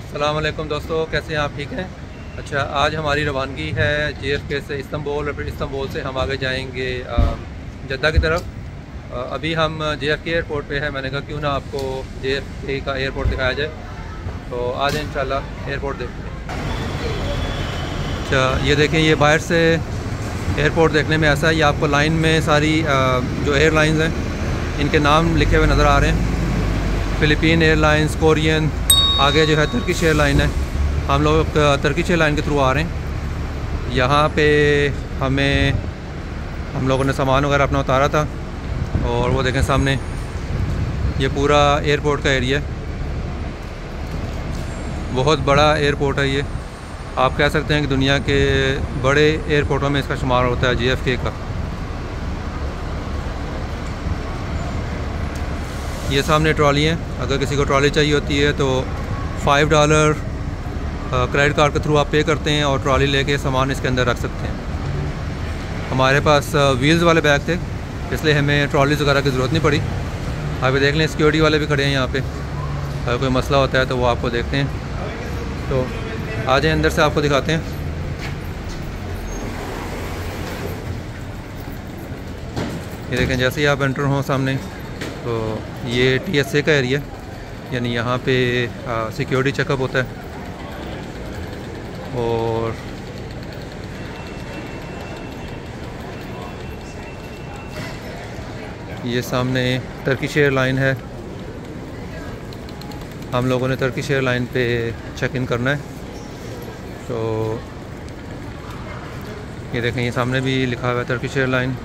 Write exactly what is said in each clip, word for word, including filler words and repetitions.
अस्सलाम वालेकुम दोस्तों, कैसे हैं आप? ठीक हैं। अच्छा, आज हमारी रवानगी है जेएफके से इस्तांबुल और फिर इस्तांबुल से हम आगे जाएंगे जद्दा की तरफ। अभी हम जेएफके एयरपोर्ट पे हैं। मैंने कहा क्यों ना आपको जेएफके का एयरपोर्ट दिखाया जाए, तो आज इंशाल्लाह एयरपोर्ट देखते हैं। अच्छा, ये देखें, ये बाहर से एयरपोर्ट देखने में ऐसा है। ये आपको लाइन में सारी जो एयरलाइंस हैं इनके नाम लिखे हुए नज़र आ रहे हैं। फ़िलिपिन एयरलाइंस, कोरियन, आगे जो है तुर्किश एयरलाइन है। हम लोग तुर्किश एयरलाइन के थ्रू आ रहे हैं। यहाँ पे हमें हम लोगों ने सामान वगैरह अपना उतारा था और वो देखें सामने ये पूरा एयरपोर्ट का एरिया है। बहुत बड़ा एयरपोर्ट है ये। आप कह सकते हैं कि दुनिया के बड़े एयरपोर्टों में इसका शुमार होता है जेएफके का। ये सामने ट्रॉली है, अगर किसी को ट्रॉली चाहिए होती है तो फाइव डॉलर क्रेडिट कार्ड के थ्रू आप पे करते हैं और ट्रॉली लेके सामान इसके अंदर रख सकते हैं। हमारे पास व्हील्स वाले बैग थे, इसलिए हमें ट्रॉलीज वगैरह की ज़रूरत नहीं पड़ी। अभी देख लें, सिक्योरिटी वाले भी खड़े हैं यहाँ पर, अगर कोई मसला होता है तो वो आपको देखते हैं। तो आ जाए अंदर से, आपको दिखाते हैं। ये देखें, जैसे ही आप एंटर हों सामने तो ये टीएसए का एरिया, यानी यहाँ पे सिक्योरिटी चेकअप होता है। और ये सामने टर्किश एयरलाइन है। हम लोगों ने टर्किश एयरलाइन पे चेक इन करना है। तो ये देखें, ये सामने भी लिखा हुआ है तुर्किश एयरलाइन।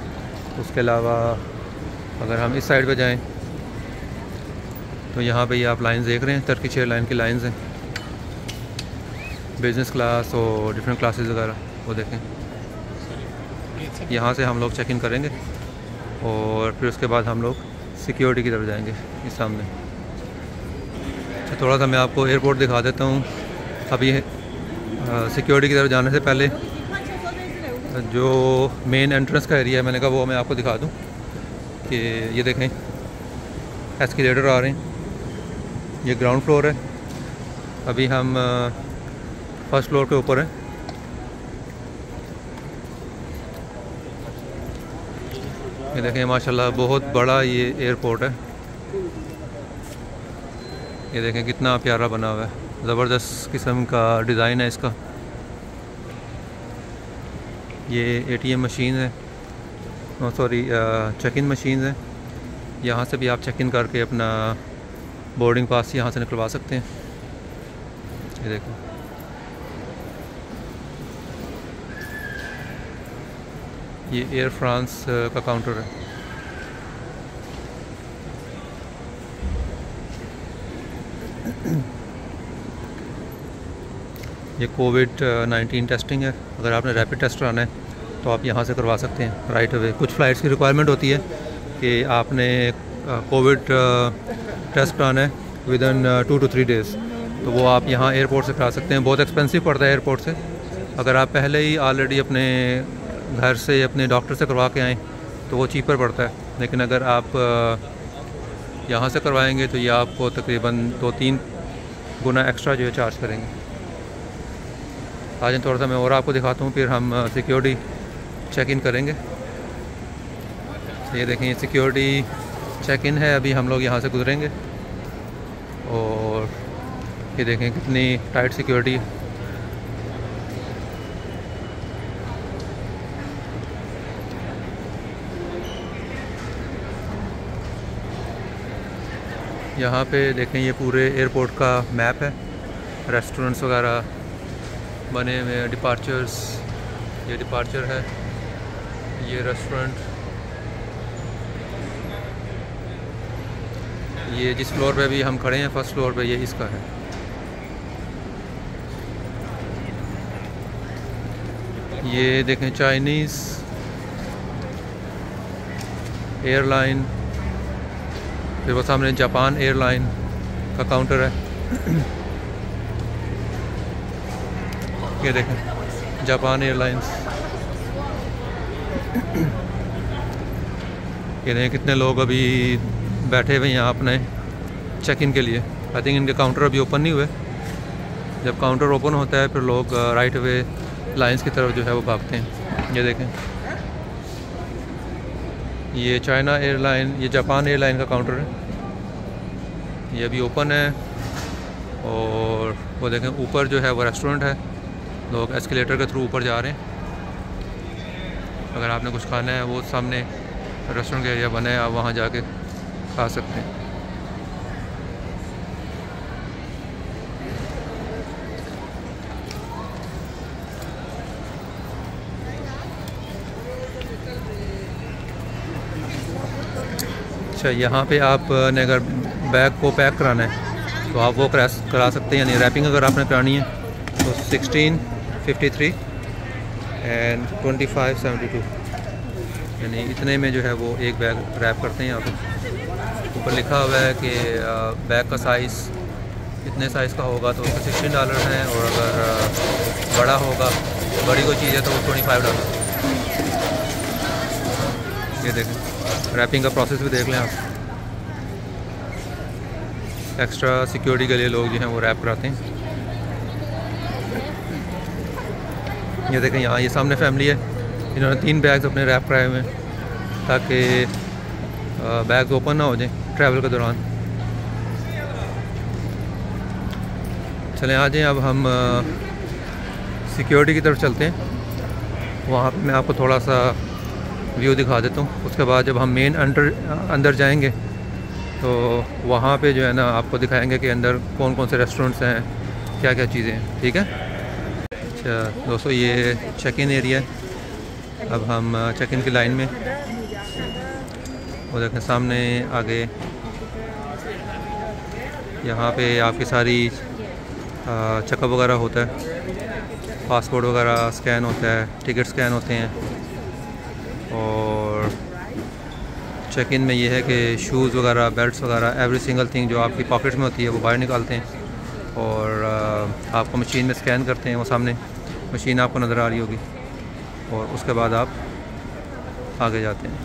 उसके अलावा अगर हम इस साइड पे जाएं तो यहाँ पे ये आप लाइन देख रहे हैं, तुर्किश एयरलाइन की लाइंस हैं, बिज़नेस क्लास और डिफरेंट क्लासेस वगैरह। वो देखें, यहाँ से हम लोग चेक इन करेंगे और फिर उसके बाद हम लोग सिक्योरिटी की तरफ जाएंगे। इस सामने थोड़ा सा मैं आपको एयरपोर्ट दिखा देता हूँ। अभी सिक्योरिटी की तरफ जाने से पहले जो मेन एंट्रेंस का एरिया है, मैंने कहा वो मैं आपको दिखा दूं कि ये देखें एस्केलेटर आ रहे हैं। ये ग्राउंड फ्लोर है, अभी हम फर्स्ट फ्लोर के ऊपर हैं। ये देखें, माशाल्लाह बहुत बड़ा ये एयरपोर्ट है। ये देखें कितना प्यारा बना हुआ है, ज़बरदस्त किस्म का डिज़ाइन है इसका। ये एटीएम मशीन है, सॉरी चेक इन मशीन है। यहाँ से भी आप चेक इन करके अपना बोर्डिंग पास यहाँ से निकलवा सकते हैं। ये देखो, ये एयर फ्रांस का काउंटर है। ये कोविड नाइन्टीन टेस्टिंग है, अगर आपने रैपिड टेस्ट कराना है तो आप यहाँ से करवा सकते हैं राइट अवे। कुछ फ़्लाइट्स की रिक्वायरमेंट होती है कि आपने कोविड टेस्ट कराना है within two two three days, तो वो आप यहाँ एयरपोर्ट से करा सकते हैं। बहुत एक्सपेंसिव पड़ता है एयरपोर्ट से। अगर आप पहले ही ऑलरेडी अपने घर से अपने डॉक्टर से करवा के आएँ तो वो चीपर पड़ता है, लेकिन अगर आप यहाँ से करवाएँगे तो ये आपको तकरीबन दो तीन गुना एक्स्ट्रा जो है चार्ज करेंगे। आज थोड़ा सा मैं और आपको दिखाता हूँ, फिर हम सिक्योरिटी चेक इन करेंगे। ये देखें, सिक्योरिटी चेक इन है, अभी हम लोग यहाँ से गुजरेंगे। और ये देखें कितनी टाइट सिक्योरिटी। यहाँ पे देखें, ये पूरे एयरपोर्ट का मैप है, रेस्टोरेंट्स वगैरह बने हुए, डिपार्चर्स, ये डिपार्चर है, ये रेस्टोरेंट। ये जिस फ्लोर पे भी हम खड़े हैं फर्स्ट फ्लोर पे, ये इसका है। ये देखें चाइनीज़ एयरलाइन, फिर वो सामने जापान एयरलाइन का काउंटर है। ये देखें जापान एयरलाइंस। ये देखें कितने लोग अभी बैठे हुए हैं यहाँ अपने चेक इन के लिए। आई थिंक इनके काउंटर अभी ओपन नहीं हुए, जब काउंटर ओपन होता है फिर लोग राइट अवे लाइंस की तरफ जो है वो भागते हैं। ये देखें, ये चाइना एयरलाइन, ये जापान एयरलाइन का काउंटर है, ये अभी ओपन है। और वो देखें ऊपर जो है वो रेस्टोरेंट है, लोग एस्केलेटर के थ्रू ऊपर जा रहे हैं। अगर आपने कुछ खाना है वो सामने रेस्टोरेंट का एरिया बना है, आप वहाँ जाके खा सकते हैं। अच्छा, यहाँ पे आपने अगर बैग को पैक कराना है तो आप वो करा करा सकते हैं, यानी रैपिंग अगर आपने करानी है तो सोलह, तिरेपन एंड पच्चीस, बहत्तर, यानी इतने में जो है वो एक बैग रैप करते हैं। यहाँ पर ऊपर लिखा हुआ है कि बैग का साइज़ इतने साइज़ का होगा तो उसका सिक्सटीन डॉलर है, और अगर बड़ा होगा, बड़ी कोई चीज़ है तो ट्वेंटी फाइव डॉलर। ये देखें, रैपिंग का प्रोसेस भी देख लें आप। एक्स्ट्रा सिक्योरिटी के लिए लोग जो हैं वो रैप कराते हैं। ये देखें, यहाँ ये सामने फैमिली है, इन्होंने तीन बैग्स अपने रैप कराए हुए हैं ताकि बैग ओपन ना हो जाए ट्रैवल के दौरान। चलें आ जाएँ, अब हम सिक्योरिटी की तरफ चलते हैं। वहाँ पे मैं आपको थोड़ा सा व्यू दिखा देता हूँ, उसके बाद जब हम मेन अंडर अंदर जाएंगे तो वहाँ पे जो है ना आपको दिखाएंगे कि अंदर कौन कौन से रेस्टोरेंट्स हैं, क्या क्या चीज़ें हैं। ठीक है अच्छा दोस्तों, ये चेक इन एरिया है, अब हम चेक इन की लाइन में। वो देखें सामने आगे, यहाँ पे आपकी सारी चेकअप वगैरह होता है, पासपोर्ट वगैरह स्कैन होता है, टिकट स्कैन होते हैं। और चेक इन में ये है कि शूज़ वगैरह, बेल्ट वगैरह, एवरी सिंगल थिंग जो आपकी पॉकेट्स में होती है वो बाहर निकालते हैं और आपको मशीन में स्कैन करते हैं। वो सामने मशीन आपको नज़र आ रही होगी, और उसके बाद आप आगे जाते हैं।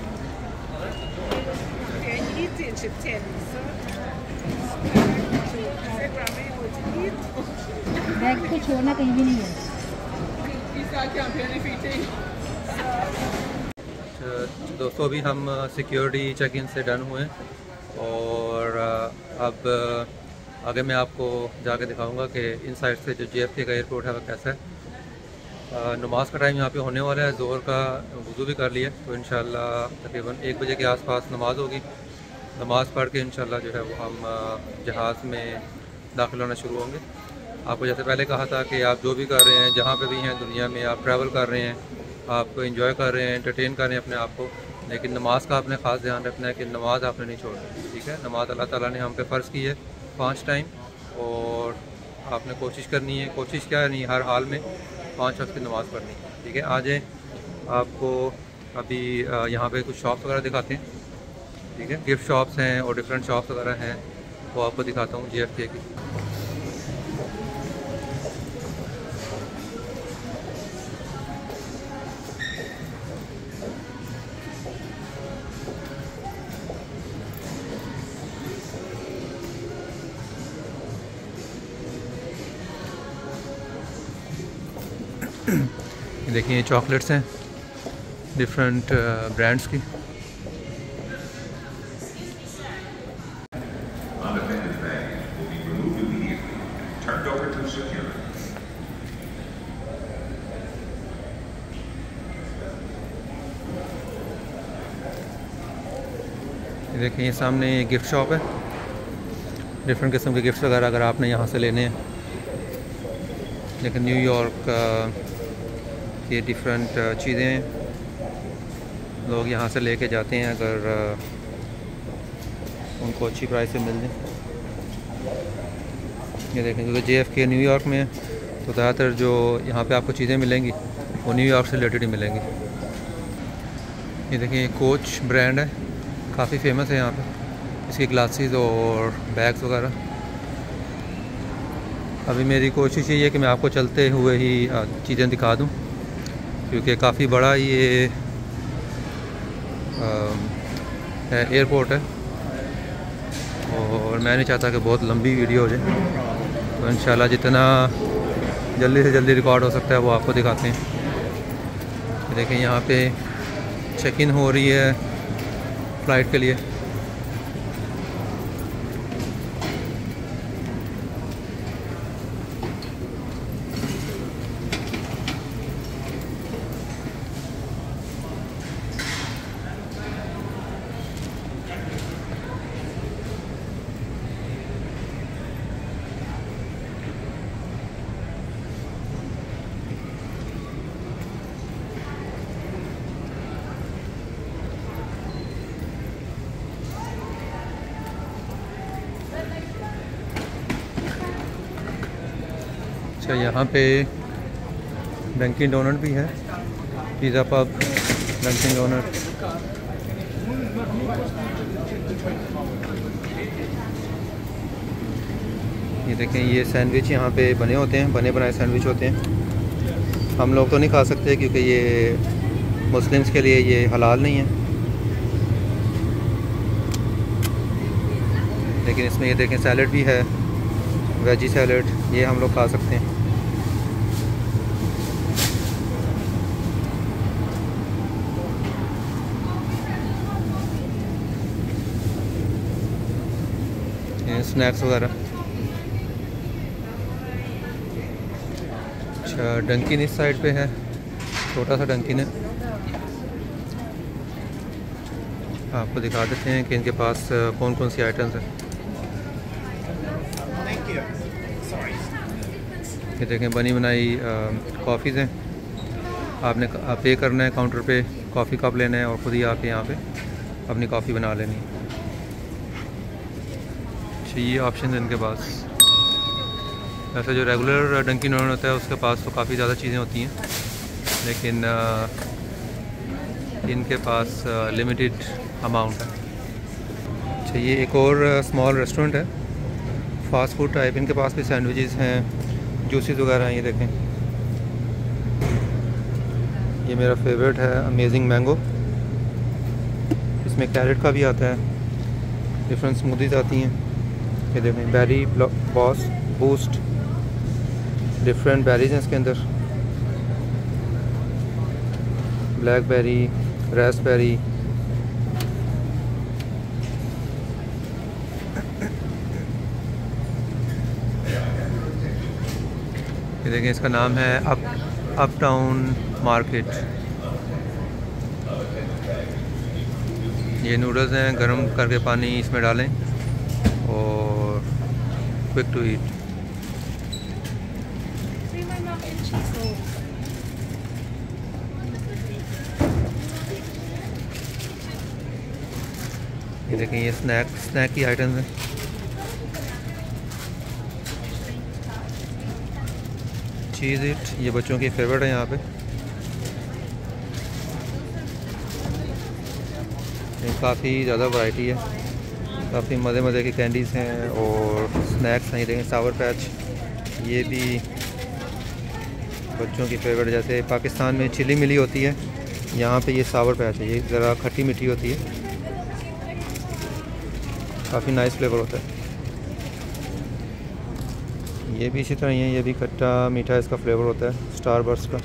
बैग को छोड़ना कहीं भी नहीं है। दोस्तों, अभी हम सिक्योरिटी चेक इन से डन हुए हैं, और अब आगे मैं आपको जाके दिखाऊंगा कि इन साइड से जो जेएफके का एयरपोर्ट है वो कैसा है। नमाज का टाइम यहाँ पे होने वाला है, जोहर का वज़ू भी कर लिया, तो इंशाल्लाह तकरीबन एक बजे के आसपास नमाज़ होगी। नमाज़ पढ़ के इंशाल्लाह जो है वो हम जहाज़ में दाखिल होना शुरू होंगे। आपको जैसे पहले कहा था कि आप जो भी कर रहे हैं, जहाँ पर भी हैं दुनिया में, आप ट्रैवल कर रहे हैं, आप इंजॉय कर रहे हैं, एंटरटेन कर रहे हैं अपने आप को, लेकिन नमाज़ का आपने ख़ास ध्यान रखना है कि नमाज़ आपने नहीं छोड़नी। ठीक है, नमाज़ अल्लाह ताला ने हम पे फ़र्ज़ की है पाँच टाइम, और आपने कोशिश करनी है, कोशिश क्या नहीं, हर हाल में पाँच वक्त की नमाज़ पढ़नी है। ठीक है, आ जाएँ, आपको अभी यहाँ पे कुछ शॉप्स वगैरह दिखाते हैं। ठीक है, गिफ्ट शॉप्स हैं और डिफरेंट शॉप्स वगैरह हैं, वो आपको दिखाता हूँ जेएफके की। देखिए, चॉकलेट्स हैं डिफरेंट ब्रांड्स की। देखिए, ये सामने गिफ्ट शॉप है, डिफरेंट किस्म के गिफ्ट्स वगैरह अगर आपने यहाँ से लेने हैं। लेकिन न्यूयॉर्क ये डिफरेंट चीज़ें लोग यहाँ से लेके जाते हैं अगर उनको अच्छी प्राइस से मिल जाए। ये देखें, क्योंकि जेएफके न्यूयॉर्क में तो ज़्यादातर जो यहाँ पे आपको चीज़ें मिलेंगी वो न्यूयॉर्क से रिलेटेड ही मिलेंगी। ये देखें, कोच ब्रांड है, काफ़ी फेमस है यहाँ पे, इसकी ग्लासेस और बैग्स वगैरह। अभी मेरी कोशिश यही है कि मैं आपको चलते हुए ही चीज़ें दिखा दूं, क्योंकि काफ़ी बड़ा ये एयरपोर्ट है और मैं नहीं चाहता कि बहुत लंबी वीडियो हो जाए, तो तो इंशाल्लाह जितना जल्दी से जल्दी रिकॉर्ड हो सकता है वो आपको दिखाते हैं। देखें यहाँ पे चेक इन हो रही है फ़्लाइट के लिए। अच्छा यहाँ पे डंकिन डोनट भी है, पिज़्ज़ा पब, डंकिन डोनट। ये देखें ये सैंडविच यहाँ पे बने होते हैं, बने बनाए सैंडविच होते हैं। हम लोग तो नहीं खा सकते क्योंकि ये मुस्लिम्स के लिए ये हलाल नहीं है, लेकिन इसमें ये देखें सैलड भी है, वेजी सैलड, ये हम लोग खा सकते हैं। स्नैक्स वगैरह। अच्छा डंकिन इस साइड पे है, छोटा सा डंकिन है। आपको दिखा देते हैं कि इनके पास कौन कौन सी आइटम्स हैं। ये देखें बनी बनाई कॉफ़ीज़ हैं, आपने आप पे करना है काउंटर पे, कॉफ़ी कप लेना है और ख़ुद ही आके यहाँ पे अपनी कॉफ़ी बना लेनी है। अच्छा ये ऑप्शन है इनके पास। वैसे जो रेगुलर डंकिन डोनट होता है उसके पास तो काफ़ी ज़्यादा चीज़ें होती हैं, लेकिन आ, इनके पास लिमिटेड अमाउंट है। अच्छा ये एक और स्मॉल रेस्टोरेंट है, फ़ास्ट फूड टाइप, इनके पास भी सैंडविचेस हैं, जूसेस वगैरह हैं। ये देखें ये मेरा फेवरेट है अमेजिंग मैंगो, इसमें कैरेट का भी आता है, डिफरेंट स्मूदीज आती हैं। ये देखें berry boss boost, different berries हैं इसके अंदर, ब्लैकबेरी, रास्पबेरी। ये देखें इसका नाम है अप अपटाउन मार्केट। ये नूडल्स हैं, गरम करके पानी इसमें डालें और क्विक टू ईट। ये देखें ये स्नैक स्नैक की आइटम्स हैं। चीज़ इट, ये बच्चों की फेवरेट है यहाँ पे। काफ़ी ज़्यादा वैरायटी है, काफ़ी मज़े मज़े की कैंडीज़ हैं और स्नैक्स हैं। देखें सावर पैच, ये भी बच्चों की फेवरेट। जैसे पाकिस्तान में चिली मिली होती है, यहाँ पे ये सावर पैच है, ये ज़रा खट्टी मीठी होती है, काफ़ी नाइस फ्लेवर होता है। ये भी इसी तरह ही है, ये भी खट्टा मीठा इसका फ्लेवर होता है, स्टारबर्स्ट का।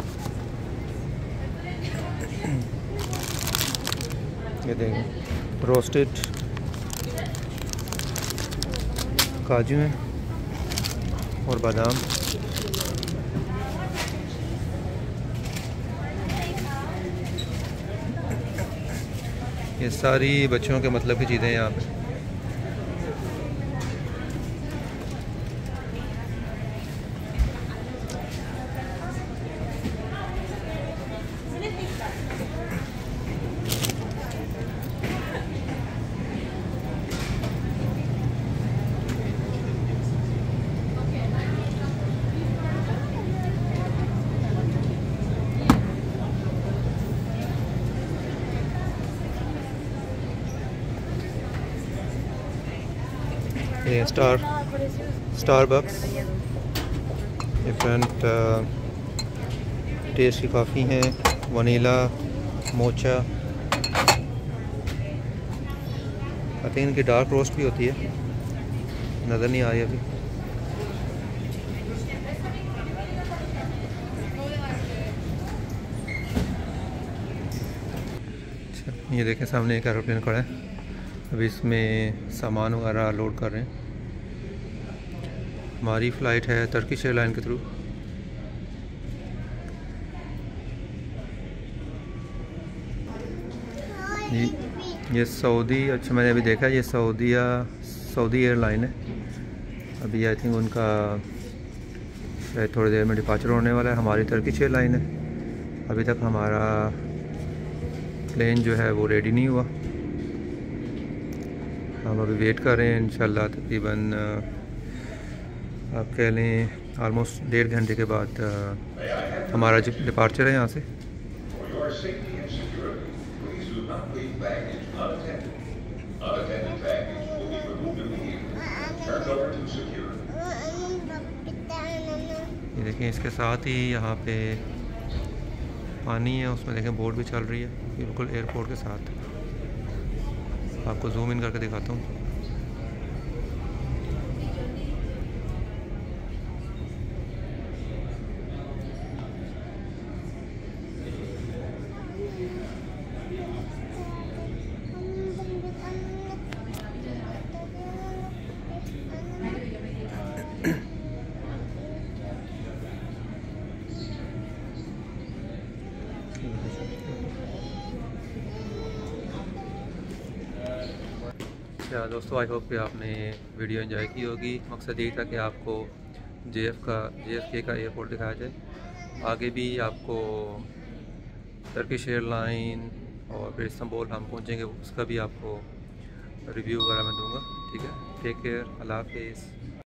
ये देखें रोस्टेड काजू हैं और बादाम। ये सारी बच्चों के मतलब की चीज़ें हैं यहाँ पे। ये स्टार स्टारबक्स, डिफरेंट टेस्ट की कॉफ़ी है, वनीला, मोचा। आई थिंक इनकी डार्क रोस्ट भी होती है, नज़र नहीं आ रही अभी। ये देखें सामने एक एरोप्लेन खड़ा है, अभी इसमें सामान वगैरह लोड कर रहे हैं। हमारी फ़्लाइट है टर्किश एयरलाइन के थ्रू। ये सऊदी, अच्छा मैंने अभी देखा ये सऊदिया सऊदी एयरलाइन है। अभी आई थिंक उनका शायद थोड़ी देर में डिपार्चर होने वाला है। हमारी टर्किश एयरलाइन है, अभी तक हमारा प्लेन जो है वो रेडी नहीं हुआ। हम अभी वेट कर रहे हैं, इंशाल्लाह तकरीबन आप कह लें आलमोस्ट डेढ़ घंटे के बाद हमारा जो डिपार्चर है यहाँ से। ये देखें, इसके साथ ही यहाँ पे पानी है, उसमें देखें बोट भी चल रही है बिल्कुल एयरपोर्ट के साथ। आपको जूम इन करके दिखाता हूँ। अच्छा दोस्तों, आई होप कि आपने वीडियो एंजॉय की होगी। मकसद यही था कि आपको जे एफ का जे एफ के का एयरपोर्ट दिखाया जाए। आगे भी आपको टर्किश एयरलाइन और फिर इस्तांबुल हम पहुँचेंगे, उसका भी आपको रिव्यू वगैरह मैं दूँगा। ठीक है, टेक केयर, अल्लाह हाफिज़।